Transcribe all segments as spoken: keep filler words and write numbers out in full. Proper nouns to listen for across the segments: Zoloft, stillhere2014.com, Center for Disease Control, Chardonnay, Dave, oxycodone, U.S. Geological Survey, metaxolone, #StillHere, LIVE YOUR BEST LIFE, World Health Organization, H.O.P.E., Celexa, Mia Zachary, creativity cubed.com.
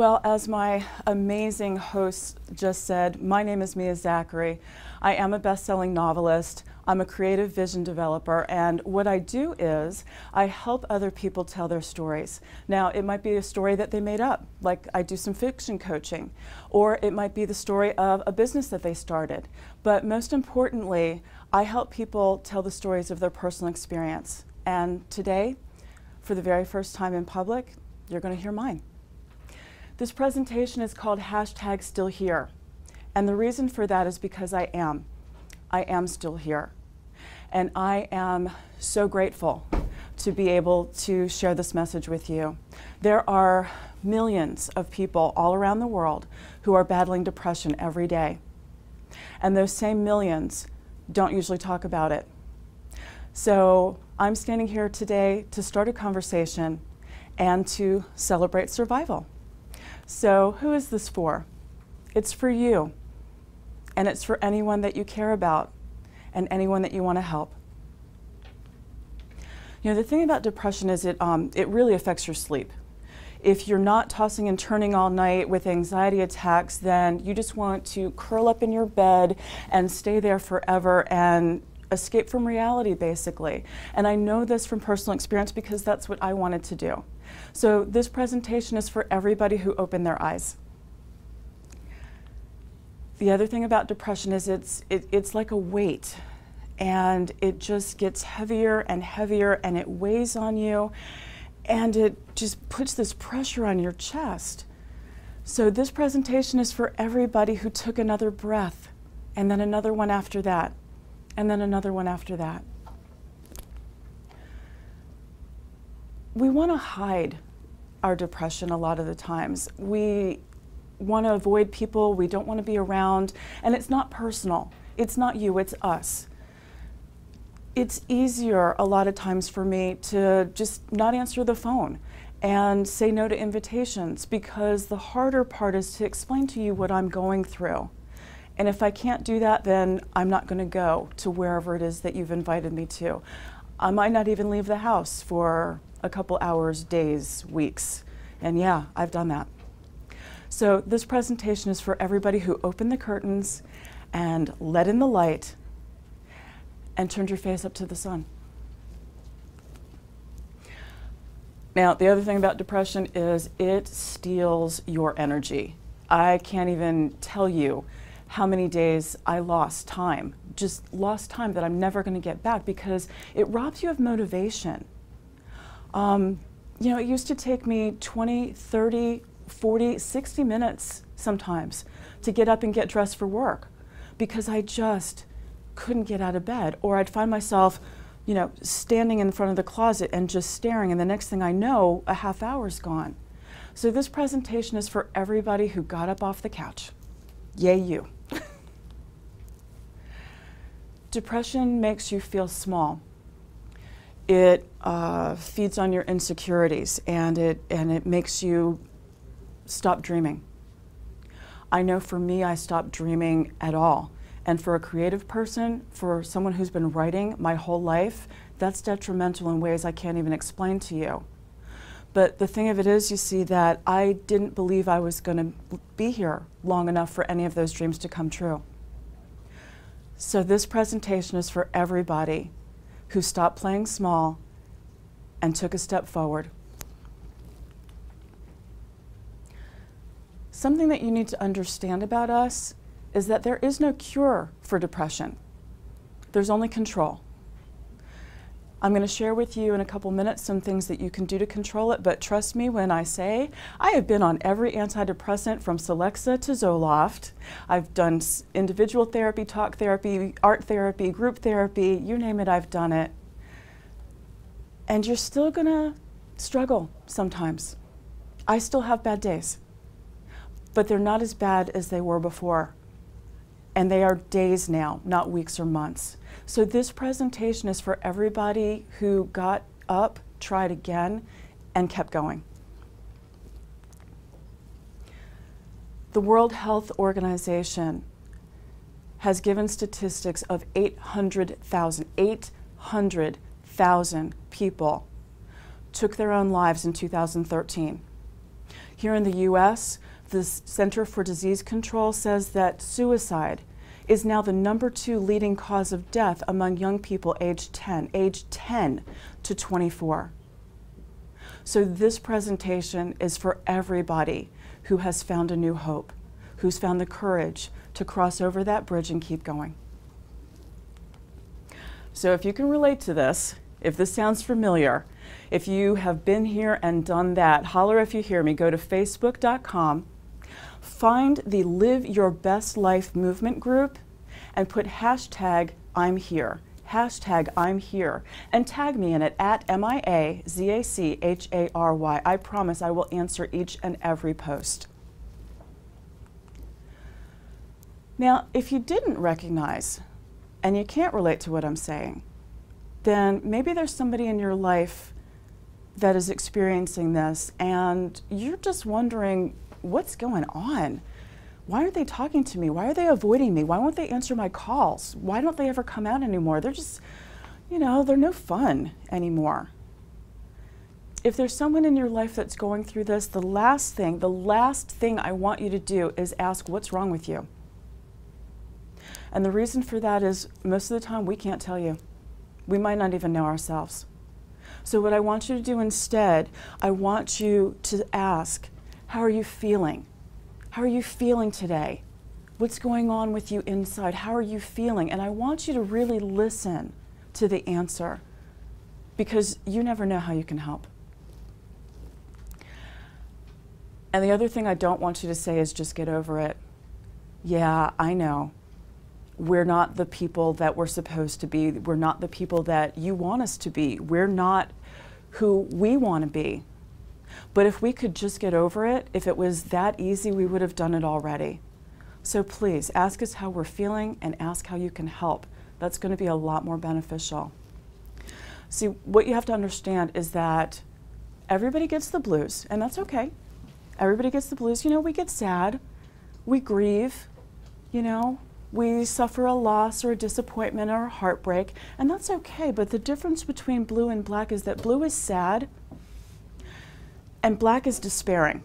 Well, as my amazing host just said, my name is Mia Zachary. I am a best-selling novelist. I'm a creative vision developer, and what I do is I help other people tell their stories. Now, it might be a story that they made up, like I do some fiction coaching, or it might be the story of a business that they started. But most importantly, I help people tell the stories of their personal experience. And today, for the very first time in public, you're going to hear mine. This presentation is called hashtag Still Here, and the reason for that is because I am. I am still here, and I am so grateful to be able to share this message with you. There are millions of people all around the world who are battling depression every day, and those same millions don't usually talk about it. So I'm standing here today to start a conversation and to celebrate survival. So who is this for? It's for you. And it's for anyone that you care about and anyone that you want to help. You know, the thing about depression is it, um, it really affects your sleep. If you're not tossing and turning all night with anxiety attacks, then you just want to curl up in your bed and stay there forever and escape from reality, basically. And I know this from personal experience because that's what I wanted to do. So this presentation is for everybody who opened their eyes. The other thing about depression is it's, it, it's like a weight, and it just gets heavier and heavier, and it weighs on you, and it just puts this pressure on your chest. So this presentation is for everybody who took another breath, and then another one after that, and then another one after that. We want to hide our depression a lot of the times. We want to avoid people we don't want to be around, and it's not personal. It's not you, it's us. It's easier a lot of times for me to just not answer the phone and say no to invitations, because the harder part is to explain to you what I'm going through. And if I can't do that, then I'm not going to go to wherever it is that you've invited me to. I might not even leave the house for a couple hours, days, weeks. And yeah, I've done that. So this presentation is for everybody who opened the curtains and let in the light and turned your face up to the sun. Now, the other thing about depression is it steals your energy. I can't even tell you how many days I lost time, just lost time that I'm never going to get back, because it robs you of motivation. Um, you know, it used to take me twenty, thirty, forty, sixty minutes sometimes to get up and get dressed for work, because I just couldn't get out of bed, or I'd find myself, you know, standing in front of the closet and just staring, and the next thing I know, a half hour's gone. So this presentation is for everybody who got up off the couch. Yay you. Depression makes you feel small. It uh, feeds on your insecurities, and it, and it makes you stop dreaming. I know for me, I stopped dreaming at all. And for a creative person, for someone who's been writing my whole life, that's detrimental in ways I can't even explain to you. But the thing of it is, you see, that I didn't believe I was going to be here long enough for any of those dreams to come true. So this presentation is for everybody who stopped playing small and took a step forward. Something that you need to understand about us is that there is no cure for depression. There's only control. I'm going to share with you in a couple minutes some things that you can do to control it, but trust me when I say I have been on every antidepressant from Celexa to Zoloft. I've done individual therapy, talk therapy, art therapy, group therapy, you name it, I've done it. And you're still going to struggle sometimes. I still have bad days. But they're not as bad as they were before. And they are days now, not weeks or months. So this presentation is for everybody who got up, tried again, and kept going. The World Health Organization has given statistics of eight hundred thousand, eight hundred thousand people took their own lives in two thousand thirteen. Here in the U S, the Center for Disease Control says that suicide is now the number two leading cause of death among young people aged ten, aged ten to twenty-four. So this presentation is for everybody who has found a new hope, who's found the courage to cross over that bridge and keep going. So if you can relate to this, if this sounds familiar, if you have been here and done that, holler if you hear me. Go to facebook dot com, find the Live Your Best Life movement group, and put hashtag I'm here, hashtag I'm here, and tag me in it at M I A Z A C H A R Y. I promise I will answer each and every post. Now, if you didn't recognize and you can't relate to what I'm saying, then maybe there's somebody in your life that is experiencing this and you're just wondering, what's going on? Why aren't they talking to me? Why are they avoiding me? Why won't they answer my calls? Why don't they ever come out anymore? They're just, you know, they're no fun anymore. If there's someone in your life that's going through this, the last thing, the last thing I want you to do is ask, what's wrong with you? And the reason for that is most of the time we can't tell you. We might not even know ourselves. So what I want you to do instead, I want you to ask, how are you feeling? How are you feeling today? What's going on with you inside? How are you feeling? And I want you to really listen to the answer, because you never know how you can help. And the other thing I don't want you to say is just get over it. Yeah, I know. We're not the people that we're supposed to be. We're not the people that you want us to be. We're not who we want to be. But if we could just get over it, if it was that easy, we would have done it already. So please, ask us how we're feeling and ask how you can help. That's going to be a lot more beneficial. See, what you have to understand is that everybody gets the blues, and that's okay. Everybody gets the blues. You know, we get sad. We grieve, you know. We suffer a loss or a disappointment or a heartbreak, and that's okay. But the difference between blue and black is that blue is sad and black is despairing.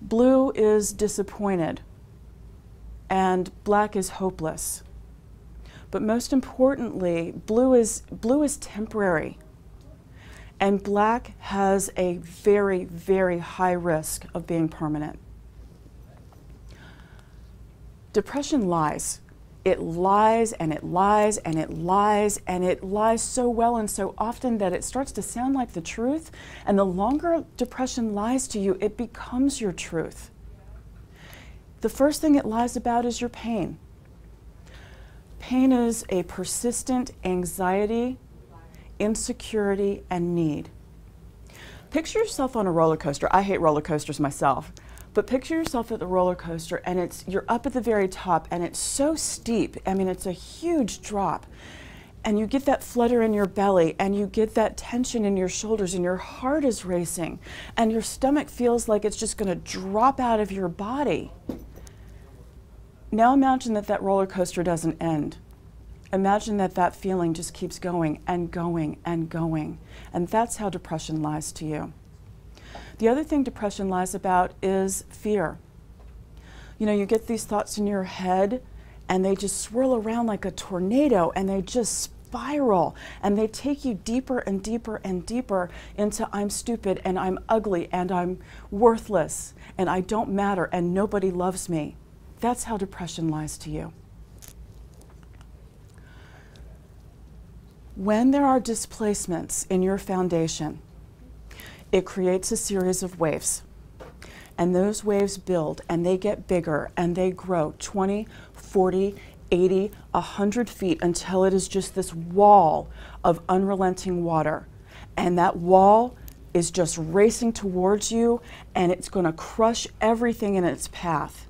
Blue is disappointed and black is hopeless. But most importantly, blue is, blue is temporary, and black has a very, very high risk of being permanent. Depression lies. It lies and it lies and it lies and it lies so well and so often that it starts to sound like the truth. And the longer depression lies to you, it becomes your truth. The first thing it lies about is your pain. Pain is a persistent anxiety, insecurity, and need. Picture yourself on a roller coaster. I hate roller coasters myself. But picture yourself at the roller coaster, and it's, you're up at the very top, and it's so steep. I mean, it's a huge drop. And you get that flutter in your belly, and you get that tension in your shoulders, and your heart is racing, and your stomach feels like it's just going to drop out of your body. Now imagine that that roller coaster doesn't end. Imagine that that feeling just keeps going and going and going. And that's how depression lies to you. The other thing depression lies about is fear. You know, you get these thoughts in your head and they just swirl around like a tornado, and they just spiral, and they take you deeper and deeper and deeper into I'm stupid and I'm ugly and I'm worthless and I don't matter and nobody loves me. That's how depression lies to you. When there are displacements in your foundation, it creates a series of waves, and those waves build and they get bigger and they grow twenty, forty, eighty, one hundred feet until it is just this wall of unrelenting water. And that wall is just racing towards you, and it's going to crush everything in its path.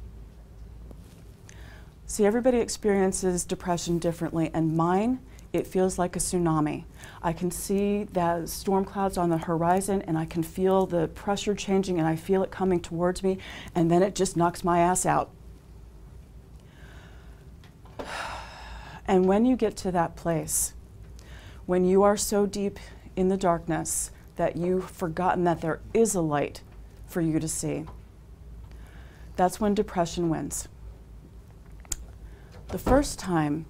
See, everybody experiences depression differently, and mine, it feels like a tsunami. I can see the storm clouds on the horizon, and I can feel the pressure changing, and I feel it coming towards me, and then it just knocks my ass out. And when you get to that place, when you are so deep in the darkness that you've forgotten that there is a light for you to see. That's when depression wins. The first time,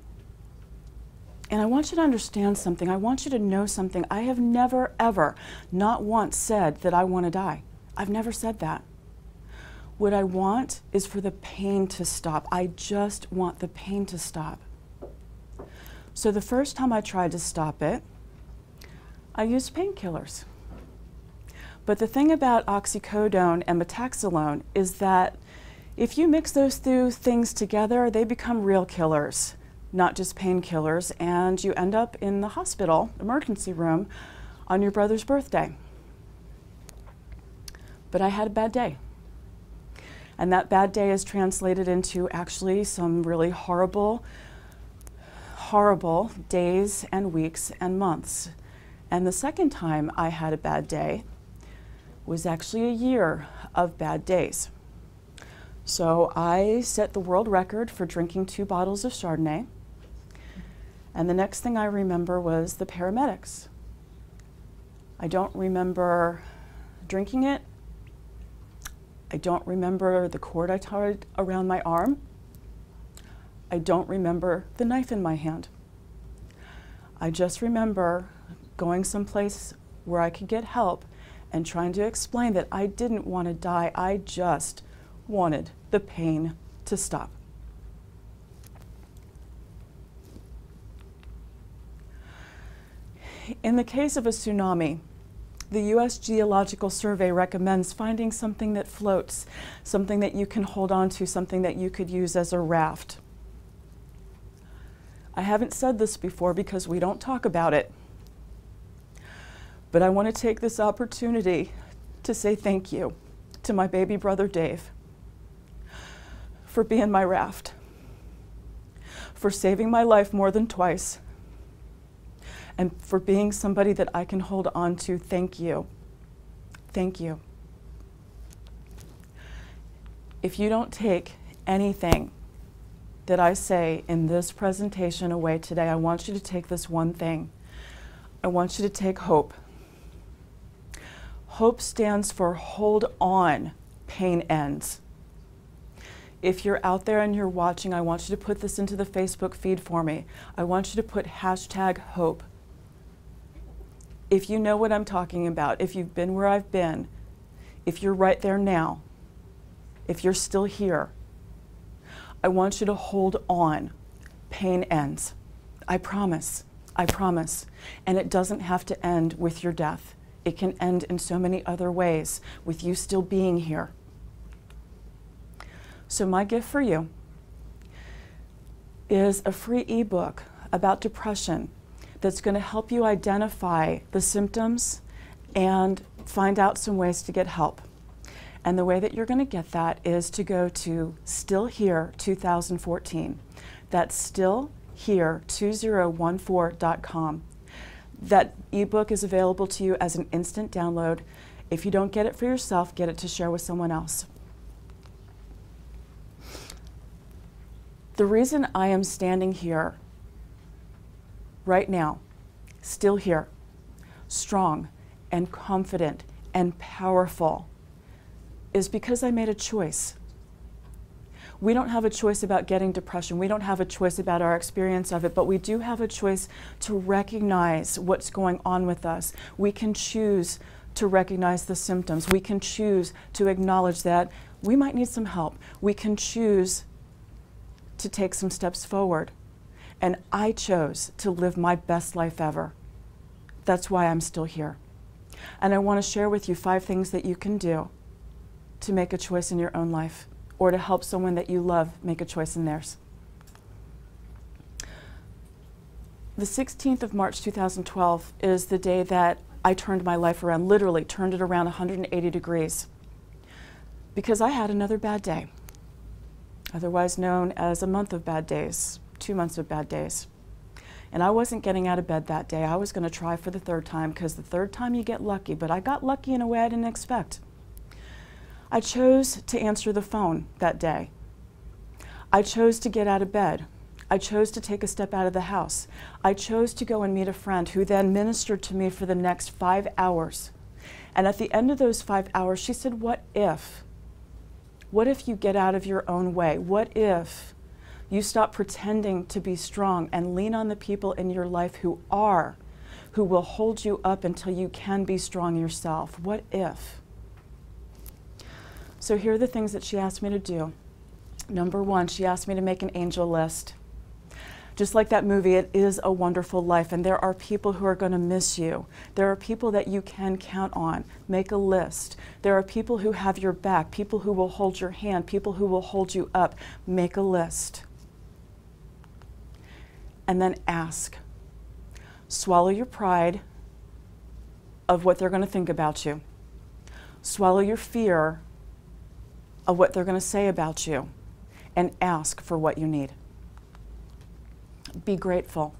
and I want you to understand something, I want you to know something, I have never ever, not once said that I want to die. I've never said that. What I want is for the pain to stop. I just want the pain to stop. So the first time I tried to stop it, I used painkillers. But the thing about oxycodone and metaxolone is that if you mix those two things together, they become real killers, not just painkillers, and you end up in the hospital emergency room on your brother's birthday. But I had a bad day. And that bad day is translated into actually some really horrible, horrible days and weeks and months. And the second time I had a bad day was actually a year of bad days. So I set the world record for drinking two bottles of Chardonnay. And the next thing I remember was the paramedics. I don't remember drinking it. I don't remember the cord I tied around my arm. I don't remember the knife in my hand. I just remember going someplace where I could get help and trying to explain that I didn't want to die, I just wanted the pain to stop. In the case of a tsunami, the U S Geological Survey recommends finding something that floats, something that you can hold on to, something that you could use as a raft. I haven't said this before because we don't talk about it. But I want to take this opportunity to say thank you to my baby brother Dave for being my raft, for saving my life more than twice, and for being somebody that I can hold on to. Thank you. Thank you. If you don't take anything that I say in this presentation away today, I want you to take this one thing. I want you to take hope. HOPE stands for hold on, pain ends. If you're out there and you're watching, I want you to put this into the Facebook feed for me. I want you to put hashtag hope. If you know what I'm talking about, if you've been where I've been, if you're right there now, if you're still here, I want you to hold on, pain ends. I promise, I promise. And it doesn't have to end with your death. It can end in so many other ways, with you still being here. So my gift for you is a free ebook about depression that's going to help you identify the symptoms and find out some ways to get help. And the way that you're going to get that is to go to still here twenty fourteen. That's still here twenty fourteen dot com. That ebook is available to you as an instant download. If you don't get it for yourself, get it to share with someone else. The reason I am standing here right now, still here, strong and confident and powerful, is because I made a choice. We don't have a choice about getting depression. We don't have a choice about our experience of it, but we do have a choice to recognize what's going on with us. We can choose to recognize the symptoms. We can choose to acknowledge that we might need some help. We can choose to take some steps forward. And I chose to live my best life ever. That's why I'm still here. And I want to share with you five things that you can do to make a choice in your own life, or to help someone that you love make a choice in theirs. The sixteenth of March two thousand twelve is the day that I turned my life around, literally turned it around one hundred eighty degrees, because I had another bad day, otherwise known as a month of bad days, two months of bad days. And I wasn't getting out of bed that day. I was going to try for the third time, because the third time you get lucky, but I got lucky in a way I didn't expect. I chose to answer the phone that day. I chose to get out of bed. I I chose to take a step out of the house. I chose to go and meet a friend who then ministered to me for the next five hours. And at the end of those five hours, she said, what if? What if you get out of your own way? What if you stop pretending to be strong and lean on the people in your life who are, who will hold you up until you can be strong yourself? What if? So here are the things that she asked me to do. Number one, she asked me to make an angel list. Just like that movie, it is a wonderful life, and there are people who are going to miss you. There are people that you can count on. Make a list. There are people who have your back, people who will hold your hand, people who will hold you up. Make a list. And then ask. Swallow your pride of what they're going to think about you. Swallow your fear of what they're going to say about you, and ask for what you need. Be grateful.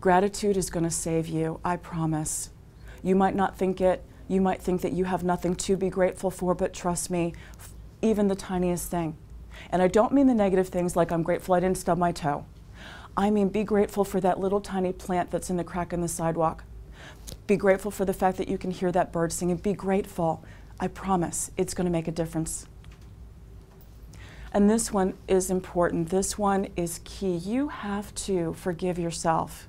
Gratitude is going to save you, I promise. You might not think it. You might think that you have nothing to be grateful for, but trust me, even the tiniest thing. And I don't mean the negative things like I'm grateful I didn't stub my toe. I mean, be grateful for that little tiny plant that's in the crack in the sidewalk. Be grateful for the fact that you can hear that bird singing. Be grateful. I promise it's going to make a difference. And this one is important. This one is key. You have to forgive yourself.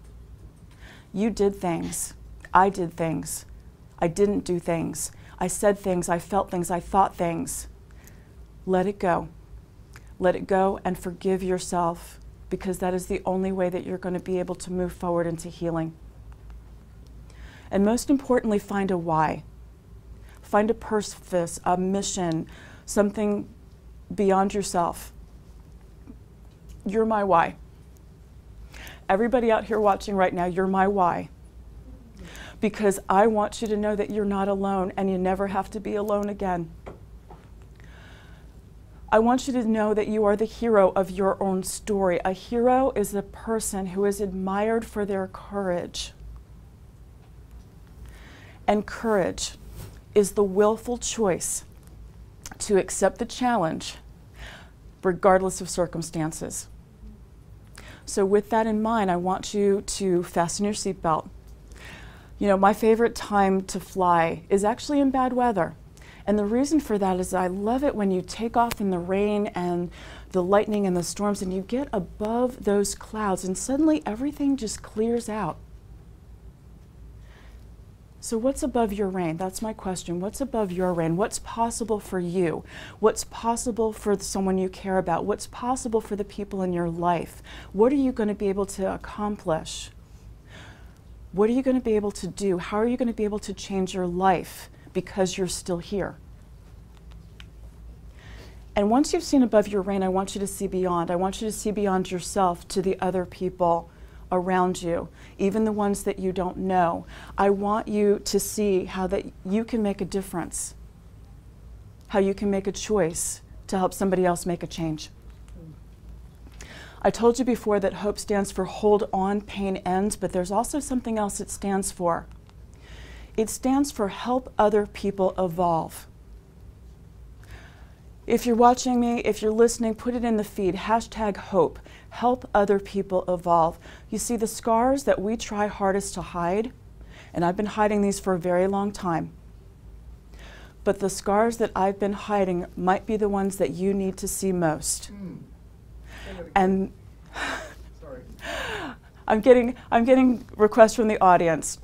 You did things. I did things. I didn't do things. I said things. I felt things. I thought things. Let it go. Let it go and forgive yourself, because that is the only way that you're going to be able to move forward into healing. And most importantly, find a why. Find a purpose, a mission, something beyond yourself. You're my why. Everybody out here watching right now, you're my why. Because I want you to know that you're not alone and you never have to be alone again. I want you to know that you are the hero of your own story. A hero is a person who is admired for their courage. And courage is the willful choice to accept the challenge, regardless of circumstances. So with that in mind, I want you to fasten your seatbelt. You know, my favorite time to fly is actually in bad weather. And the reason for that is I love it when you take off in the rain and the lightning and the storms, and you get above those clouds, and suddenly everything just clears out. So what's above your rain? That's my question. What's above your rain? What's possible for you? What's possible for someone you care about? What's possible for the people in your life? What are you going to be able to accomplish? What are you going to be able to do? How are you going to be able to change your life because you're still here? And once you've seen above your rain, I want you to see beyond. I want you to see beyond yourself to the other people around you, even the ones that you don't know. I want you to see how that you can make a difference, how you can make a choice to help somebody else make a change. I told you before that HOPE stands for Hold On, Pain Ends, but there's also something else it stands for. It stands for Help Other People Evolve. If you're watching me, if you're listening, put it in the feed, hashtag HOPE. Help other people evolve. You see, the scars that we try hardest to hide, and I've been hiding these for a very long time, but the scars that I've been hiding might be the ones that you need to see most. Mm. And Sorry. I'm getting, I'm getting requests from the audience.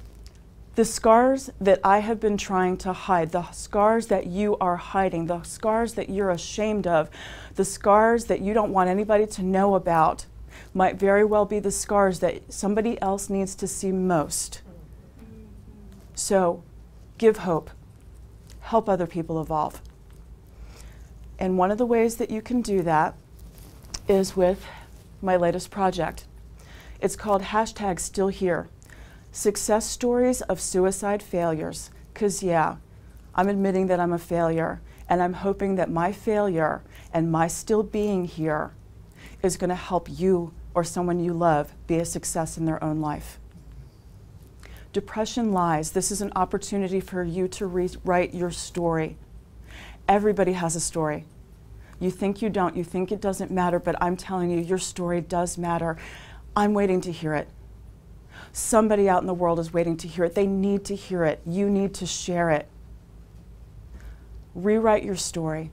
The scars that I have been trying to hide, the scars that you are hiding, the scars that you're ashamed of, the scars that you don't want anybody to know about, might very well be the scars that somebody else needs to see most. So give hope. Help other people evolve. And one of the ways that you can do that is with my latest project. It's called hashtag Still Here. Success stories of suicide failures, because yeah, I'm admitting that I'm a failure, and I'm hoping that my failure and my still being here is going to help you or someone you love be a success in their own life. Depression lies. This is an opportunity for you to rewrite your story. Everybody has a story. You think you don't, you think it doesn't matter, but I'm telling you, your story does matter. I'm waiting to hear it. Somebody out in the world is waiting to hear it. They need to hear it. You need to share it. Rewrite your story.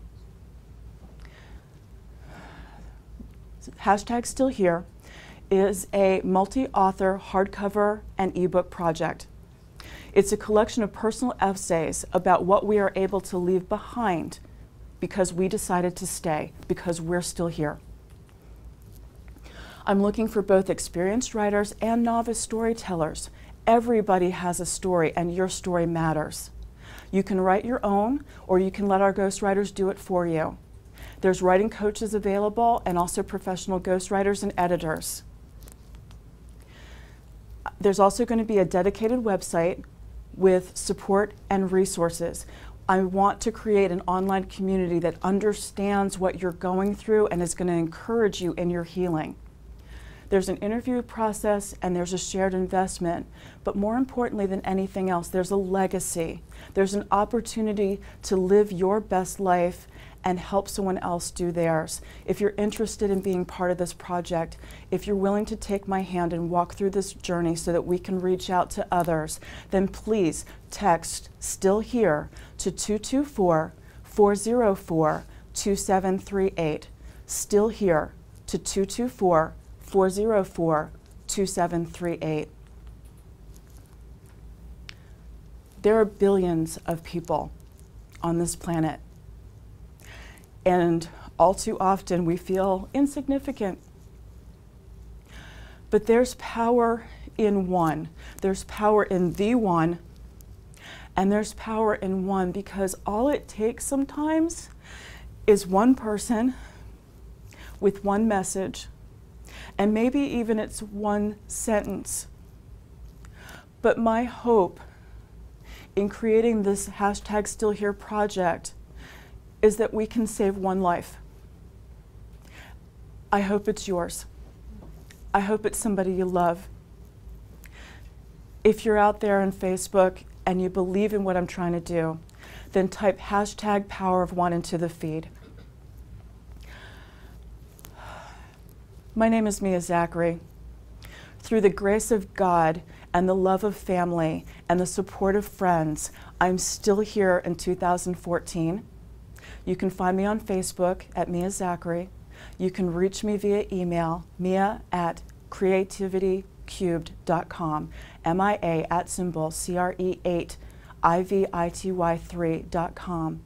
Hashtag Still Here is a multi-author hardcover and ebook project. It's a collection of personal essays about what we are able to leave behind because we decided to stay, because we're still here. I'm looking for both experienced writers and novice storytellers. Everybody has a story, and your story matters. You can write your own, or you can let our ghostwriters do it for you. There's writing coaches available and also professional ghostwriters and editors. There's also going to be a dedicated website with support and resources. I want to create an online community that understands what you're going through and is going to encourage you in your healing. There's an interview process and there's a shared investment, but more importantly than anything else, there's a legacy. There's an opportunity to live your best life and help someone else do theirs. If you're interested in being part of this project, if you're willing to take my hand and walk through this journey so that we can reach out to others, then please text Still Here to two two four, four zero four, two seven three eight. Still Here to two two four, four zero four, two seven three eight. There are billions of people on this planet, and all too often we feel insignificant. But there's power in one. There's power in the one, and there's power in one, because all it takes sometimes is one person with one message, and maybe even it's one sentence. But my hope in creating this hashtag Still Here project is that we can save one life. I hope it's yours. I hope it's somebody you love. If you're out there on Facebook and you believe in what I'm trying to do, then type hashtag Power of One into the feed. My name is Mia Zachary. Through the grace of God and the love of family and the support of friends, I'm still here in two thousand fourteen. You can find me on Facebook at Mia Zachary. You can reach me via email, Mia at creativity cubed dot com, M I A at symbol C R E eight I V I T Y three dot com.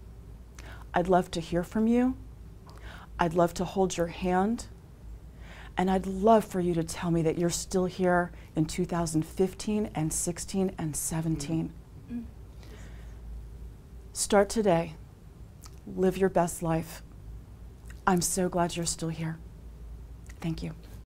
I'd love to hear from you. I'd love to hold your hand. And I'd love for you to tell me that you're still here in two thousand fifteen and sixteen and seventeen. Mm-hmm. Start today. Live your best life. I'm so glad you're still here. Thank you.